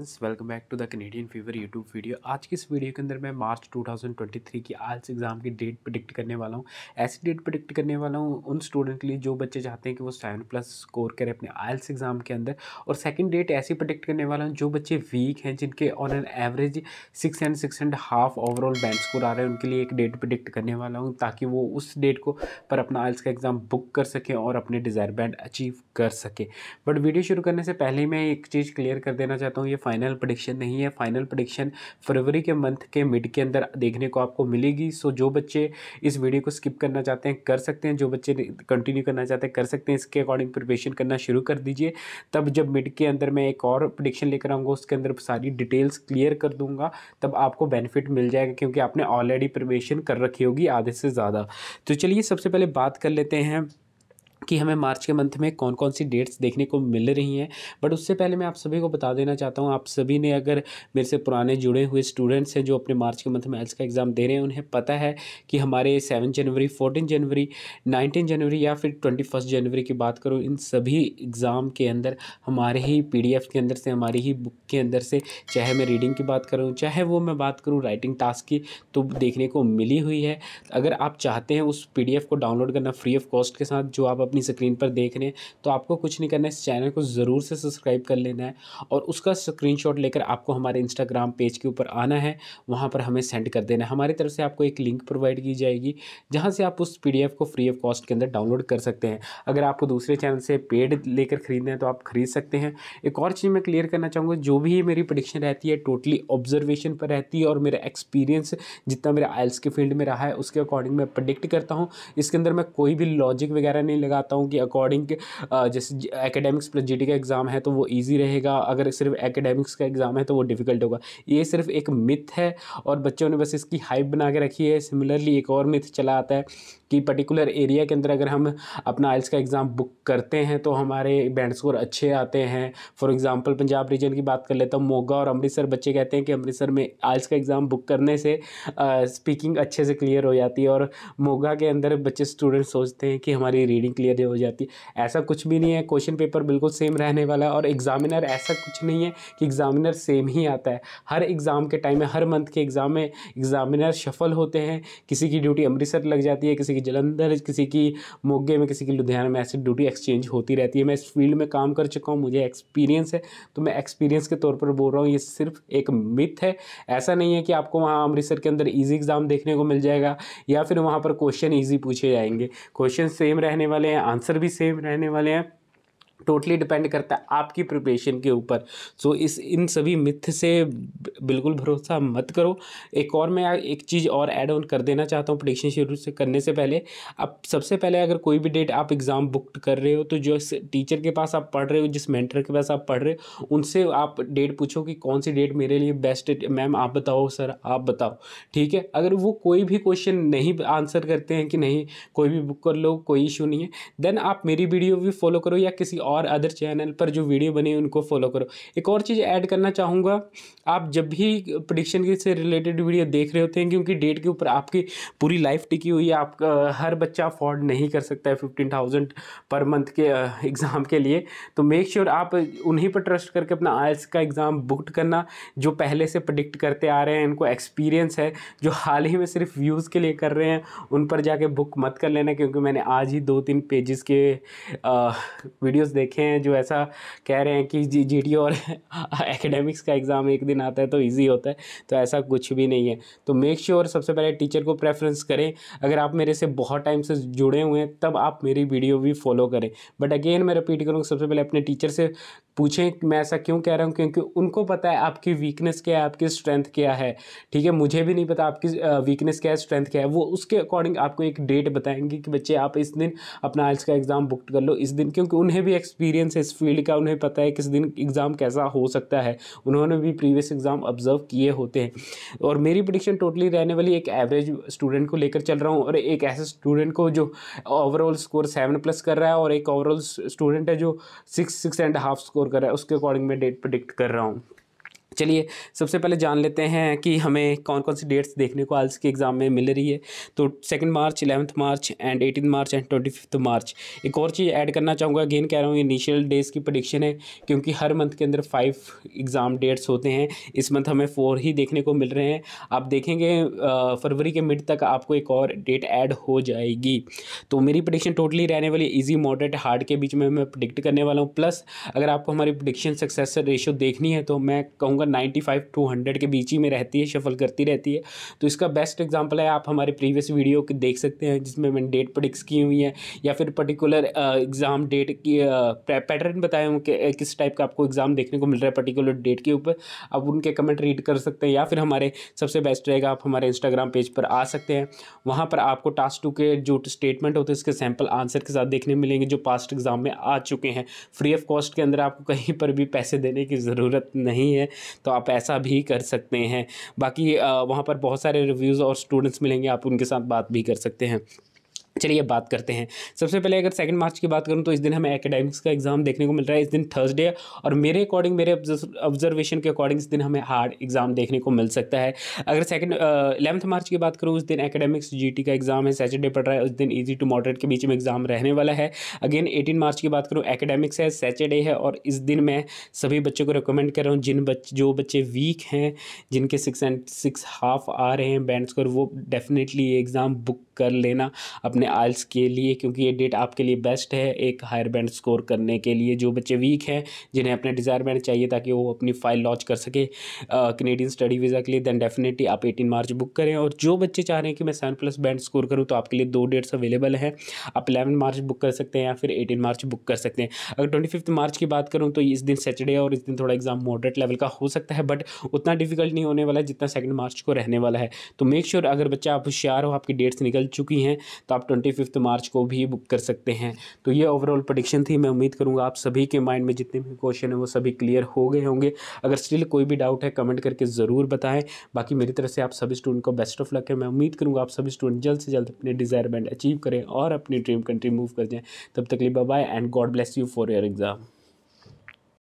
Students, welcome back to the Canadian fever YouTube video. आज की इस वीडियो के अंदर मैं मार्च 2023 की IELTS एग्ज़ाम की डेट प्रेडिक्ट करने वाला हूँ। ऐसी डेट प्रेडिक्ट करने वाला हूँ उन स्टूडेंट के लिए जो बच्चे चाहते हैं कि वो 7+ स्कोर करें अपने IELTS एग्ज़ाम के अंदर। और सेकंड डेट ऐसी प्रेडिक्ट करने वाला हूँ जो बच्चे वीक हैं, जिनके on an average 6 and 6.5 overall band score आ रहे हैं, उनके लिए एक डेट प्रेडिक्ट करने वाला हूँ ताकि वो उस डेट को पर अपना IELTS का एग्ज़ाम बुक कर सकें और अपने डिज़ायर बैंड अचीव कर सकें। बट वीडियो शुरू करने से पहले मैं एक चीज़ क्लियर कर देना चाहता हूँ, ये फाइनल प्रेडिक्शन नहीं है। फाइनल प्रेडिक्शन फरवरी के मंथ के मिड के अंदर देखने को आपको मिलेगी। सो जो बच्चे इस वीडियो को स्किप करना चाहते हैं कर सकते हैं, जो बच्चे कंटिन्यू करना चाहते हैं कर सकते हैं। इसके अकॉर्डिंग प्रिपरेशन करना शुरू कर दीजिए, तब जब मिड के अंदर मैं एक और प्रेडिक्शन लेकर आऊँगा उसके अंदर सारी डिटेल्स क्लियर कर दूँगा, तब आपको बेनिफिट मिल जाएगा क्योंकि आपने ऑलरेडी प्रिपरेशन कर रखी होगी आधे से ज़्यादा। तो चलिए सबसे पहले बात कर लेते हैं कि हमें मार्च के मंथ में कौन कौन सी डेट्स देखने को मिल रही हैं। बट उससे पहले मैं आप सभी को बता देना चाहता हूं, आप सभी ने, अगर मेरे से पुराने जुड़े हुए स्टूडेंट्स हैं जो अपने मार्च के मंथ में IELTS का एग्ज़ाम दे रहे हैं, उन्हें पता है कि हमारे 7 जनवरी, 14 जनवरी, 19 जनवरी या फिर 21 जनवरी की बात करूँ, इन सभी एग्ज़ाम के अंदर हमारे ही PDF के अंदर से, हमारी ही बुक के अंदर से, चाहे मैं रीडिंग की बात करूँ, चाहे वो मैं बात करूँ राइटिंग टास्क की, तो देखने को मिली हुई है। अगर आप चाहते हैं उस PDF को डाउनलोड करना फ्री ऑफ कॉस्ट के साथ जो आप अपनी स्क्रीन पर देख रहे हैं, तो आपको कुछ नहीं करना है, इस चैनल को ज़रूर से सब्सक्राइब कर लेना है और उसका स्क्रीनशॉट लेकर आपको हमारे इंस्टाग्राम पेज के ऊपर आना है, वहाँ पर हमें सेंड कर देना है। हमारी तरफ से आपको एक लिंक प्रोवाइड की जाएगी जहाँ से आप उस PDF को फ्री ऑफ कॉस्ट के अंदर डाउनलोड कर सकते हैं। अगर आपको दूसरे चैनल से पेड लेकर खरीदना है तो आप खरीद सकते हैं। एक और चीज़ मैं क्लियर करना चाहूँगा, जो भी मेरी प्रेडिक्शन रहती है टोटली ऑब्जर्वेशन पर रहती है और मेरा एक्सपीरियंस जितना मेरा IELTS के फील्ड में रहा है उसके अकॉर्डिंग मैं प्रेडिक्ट करता हूँ। इसके अंदर मैं कोई भी लॉजिक वगैरह नहीं लगाता हूँ कि अकॉर्डिंग जैसे एकेडमिक्स प्लस GD का एग्ज़ाम है तो वो ईजी रहेगा, अगर सिर्फ एकेडमिक्स का एग्ज़ाम है तो वो डिफ़िकल्ट होगा। ये सिर्फ एक मिथ है और बच्चों ने बस इसकी हाइप बना के रखी है। सिमिलरली एक और मिथ चला आता है कि पर्टिकुलर एरिया के अंदर अगर हम अपना IELTS का एग्ज़ाम बुक करते हैं तो हमारे बैंड स्कोर अच्छे आते हैं। फॉर एग्ज़ाम्पल पंजाब रीजन की बात कर लेता हूँ, मोगा और अमृतसर, बच्चे कहते हैं कि अमृतसर में IELTS का एग्ज़ाम बुक करने से स्पीकिंग अच्छे से क्लियर हो जाती है और मोगा के अंदर बच्चे स्टूडेंट सोचते हैं कि हमारी रीडिंग क्लियर हो जाती है। ऐसा कुछ भी नहीं है, क्वेश्चन पेपर बिल्कुल सेम रहने वाला है और एग्ज़ामिनर ऐसा कुछ नहीं है कि एग्ज़ामिनर सेम ही आता है। हर एग्ज़ाम के टाइम में, हर मंथ के एग्ज़ाम में एग्ज़ामिनर शफल होते हैं, किसी की ड्यूटी अमृतसर लग जाती है, किसी की जलंधर, किसी की मोगे में, किसी की लुधियाना में, ऐसी ड्यूटी एक्सचेंज होती रहती है। मैं इस फील्ड में काम कर चुका हूँ, मुझे एक्सपीरियंस है, तो मैं एक्सपीरियंस के तौर पर बोल रहा हूँ। ये सिर्फ एक मिथ है, ऐसा नहीं है कि आपको वहाँ अमृतसर के अंदर ईजी एग्ज़ाम देखने को मिल जाएगा या फिर वहाँ पर क्वेश्चन ईजी पूछे जाएंगे। क्वेश्चन सेम रहने वाले हैं, आंसर भी सेम रहने वाले हैं, टोटली डिपेंड करता है आपकी प्रिपरेशन के ऊपर। सो इस इन सभी मिथ से बिल्कुल भरोसा मत करो। एक और मैं एक चीज़ और ऐड ऑन कर देना चाहता हूँ प्रेडिक्शन शुरू से करने से पहले। आप सबसे पहले अगर कोई भी डेट आप एग्ज़ाम बुक कर रहे हो तो जो टीचर के पास आप पढ़ रहे हो, जिस मेंटर के पास आप पढ़ रहे हो, उनसे आप डेट पूछो कि कौन सी डेट मेरे लिए बेस्ट है, मैम आप बताओ, सर आप बताओ, ठीक है। अगर वो कोई भी क्वेश्चन नहीं आंसर करते हैं कि नहीं कोई भी बुक कर लो, कोई इशू नहीं है, देन आप मेरी वीडियो भी फॉलो करो या किसी और अदर चैनल पर जो वीडियो बने उनको फॉलो करो। एक और चीज़ ऐड करना चाहूँगा, आप जब भी प्रेडिक्शन से रिलेटेड वीडियो देख रहे होते हैं, क्योंकि डेट के ऊपर आपकी पूरी लाइफ टिकी हुई है, आप हर बच्चा अफोर्ड नहीं कर सकता है 15,000 पर मंथ के एग्ज़ाम के लिए, तो मेक श्योर आप उन्हीं पर ट्रस्ट करके अपना IELTS का एग्ज़ाम बुक करना जो पहले से प्रेडिक्ट करते आ रहे हैं, इनको एक्सपीरियंस है, जो हाल ही में सिर्फ व्यूज़ के लिए कर रहे हैं उन पर जाके बुक मत कर लेना। क्योंकि मैंने आज ही 2-3 पेजेस के वीडियोज़ देखे हैं जो ऐसा कह रहे हैं कि GD और एकेडमिक्स का एग्ज़ाम एक दिन आता है तो इजी होता है, तो ऐसा कुछ भी नहीं है। तो मेक श्योर सबसे पहले टीचर को प्रेफरेंस करें। अगर आप मेरे से बहुत टाइम से जुड़े हुए हैं तब आप मेरी वीडियो भी फॉलो करें, बट अगेन मैं रिपीट करूँगा, सबसे पहले अपने टीचर से पूछें। मैं ऐसा क्यों कह रहा हूँ, क्योंकि उनको पता है आपकी वीकनेस क्या है, आपकी स्ट्रेंथ क्या है, ठीक है। मुझे भी नहीं पता आपकी वीकनेस क्या है, स्ट्रेंथ क्या है, वो उसके अकॉर्डिंग आपको एक डेट बताएंगे कि बच्चे आप इस दिन अपना IELTS का एग्ज़ाम बुक कर लो इस दिन, क्योंकि उन्हें भी एक्सपीरियंस है इस फील्ड का, उन्हें पता है किस दिन एग्ज़ाम कैसा हो सकता है, उन्होंने भी प्रीवियस एग्ज़ाम ऑब्जर्व किए होते हैं। और मेरी प्रेडिक्शन टोटली रहने वाली एक एवरेज स्टूडेंट को लेकर चल रहा हूँ और एक ऐसे स्टूडेंट को जो ओवरऑल स्कोर 7+ कर रहा है और एक ओवरऑल स्टूडेंट है जो 6, 6.5 स्कोर कर रहा है, उसके अकॉर्डिंग मैं डेट प्रेडिक्ट कर रहा हूँ। चलिए सबसे पहले जान लेते हैं कि हमें कौन कौन सी डेट्स देखने को IELTS के एग्ज़ाम में मिल रही है। तो 2 मार्च, 11 मार्च एंड 18 मार्च एंड 25 मार्च। एक और चीज़ ऐड करना चाहूँगा, अगेन कह रहा हूँ इनिशियल डेज़ की प्रेडिक्शन है क्योंकि हर मंथ के अंदर 5 एग्ज़ाम डेट्स होते हैं, इस मंथ हमें 4 ही देखने को मिल रहे हैं। आप देखेंगे फरवरी के मिड तक आपको एक और डेट ऐड हो जाएगी। तो मेरी प्रेडिक्शन टोटली रहने वाली ईजी, मॉडरेट, हार्ड के बीच में मैं प्रेडिक्ट करने वाला हूँ। प्लस अगर आपको हमारी प्रेडिक्शन सक्सेस रेशियो देखनी है तो मैं कहूँगा 95 to 100 के बीच ही में रहती है, शफल करती रहती है। तो इसका बेस्ट एग्जाम्पल है, आप हमारे प्रीवियस वीडियो को देख सकते हैं जिसमें मैंने डेट प्रेडिक्ट की हुई है या फिर पर्टिकुलर एग्ज़ाम डेट की पैटर्न बताए हूँ कि किस टाइप का आपको एग्ज़ाम देखने को मिल रहा है पर्टिकुलर डेट के ऊपर। आप उनके कमेंट रीड कर सकते हैं या फिर हमारे सबसे बेस्ट रहेगा आप हमारे इंस्टाग्राम पेज पर आ सकते हैं, वहाँ पर आपको टास्क 2 के जो स्टेटमेंट होते हैं उसके सैम्पल आंसर के साथ देखने मिलेंगे जो पास्ट एग्ज़ाम में आ चुके हैं। फ्री ऑफ कॉस्ट के अंदर आपको कहीं पर भी पैसे देने की ज़रूरत नहीं है, तो आप ऐसा भी कर सकते हैं। बाकी वहाँ पर बहुत सारे रिव्यूज़ और स्टूडेंट्स मिलेंगे, आप उनके साथ बात भी कर सकते हैं। चलिए बात करते हैं। सबसे पहले अगर 2 मार्च की बात करूं तो इस दिन हमें एकेडमिक्स का एग्ज़ाम देखने को मिल रहा है। इस दिन थर्सडे है और मेरे अकॉर्डिंग, मेरे ऑब्जर्वेशन के अकॉर्डिंग इस दिन हमें हार्ड एग्ज़ाम देखने को मिल सकता है। अगर 11 मार्च की बात करूं उस दिन एकेडमिक्स GT का एग्ज़ाम है, सैटरडे पड़ रहा है, उस दिन ईजी टू मॉडरेट के बीच में एग्ज़ाम रहने वाला है। अगेन 18 मार्च की बात करूँ एकेडमिक्स है, सैटरडे है और इस दिन मैं सभी बच्चों को रिकमेंड कर रहा हूँ जो बच्चे वीक हैं, जिनके 6 and 6 हाफ आ रहे हैं बैंड स्कोर, वो डेफिनेटली ये एग्ज़ाम बुक कर लेना अपने IELTS के लिए क्योंकि ये डेट आपके लिए बेस्ट है एक हायर बैंड स्कोर करने के लिए। जो बच्चे वीक हैं जिन्हें अपने डिज़ायर बैंड चाहिए ताकि वो अपनी फ़ाइल लॉन्च कर सके कैनेडियन स्टडी वीज़ा के लिए, दैन डेफिनेटली आप 18 मार्च बुक करें। और जो बच्चे चाह रहे हैं कि मैं 7+ बैंड स्कोर करूँ तो आपके लिए 2 डेट्स अवेलेबल हैं, आप 11 मार्च बुक कर सकते हैं या फिर 18 मार्च बुक कर सकते हैं। अगर 25 मार्च की बात करूँ तो इस दिन सैटरडे और इस दिन थोड़ा एग्ज़ाम मॉडरेट लेवल का हो सकता है, बट उतना डिफिकल्ट नहीं होने वाला जितना 2 मार्च को रहने वाला है। तो मेक श्योर अगर बच्चा आप होशियार हो, आपकी डेट्स निकल चुकी हैं तो आप 25 मार्च को भी बुक कर सकते हैं। तो ये ओवरऑल प्रेडिक्शन थी। मैं उम्मीद करूँगा आप सभी के माइंड में जितने भी क्वेश्चन हैं वो सभी क्लियर हो गए होंगे। अगर स्टिल कोई भी डाउट है कमेंट करके ज़रूर बताएं। बाकी मेरी तरफ से आप सभी स्टूडेंट को बेस्ट ऑफ लक है। मैं उम्मीद करूँगा आप सभी स्टूडेंट जल्द से जल्द अपने डिज़ायर बैंड अचीव करें और अपनी ड्रीम कंट्री मूव कर जाएँ। तब तक के लिए bye bye and God bless you for your exam.